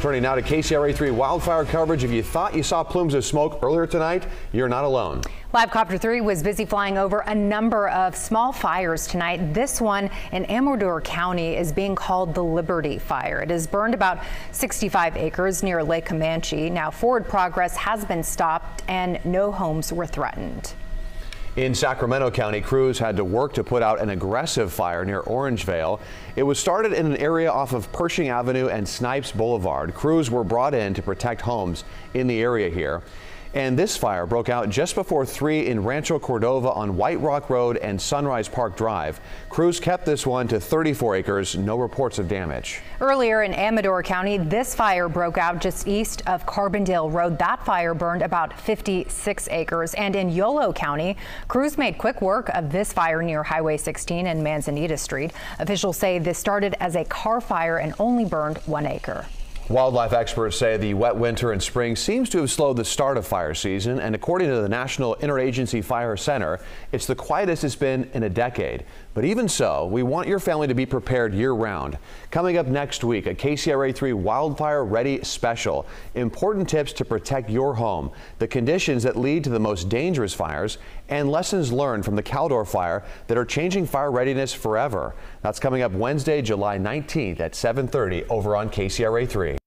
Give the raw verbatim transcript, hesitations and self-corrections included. Turning now to K C R A three wildfire coverage. If you thought you saw plumes of smoke earlier tonight, you're not alone. Live Copter three was busy flying over a number of small fires tonight. This one in Amador County is being called the Liberty Fire. It has burned about sixty-five acres near Lake Comanche. Now forward progress has been stopped and no homes were threatened. In Sacramento County, crews had to work to put out an aggressive fire near Orangevale. It was started in an area off of Pershing Avenue and Snipes Boulevard. Crews were brought in to protect homes in the area here. And this fire broke out just before three in Rancho Cordova on White Rock Road and Sunrise Park Drive. Crews kept this one to thirty-four acres. No reports of damage. Earlier in Amador County, this fire broke out just east of Carbondale Road. That fire burned about fifty-six acres. And in Yolo County, crews made quick work of this fire near Highway sixteen and Manzanita Street. Officials say this started as a car fire and only burned one acre. Wildlife experts say the wet winter and spring seems to have slowed the start of fire season, and according to the National Interagency Fire Center, it's the quietest it's been in a decade. But even so, we want your family to be prepared year-round. Coming up next week, a K C R A three Wildfire Ready Special. Important tips to protect your home, the conditions that lead to the most dangerous fires, and lessons learned from the Caldor Fire that are changing fire readiness forever. That's coming up Wednesday, July nineteenth at seven thirty over on K C R A three.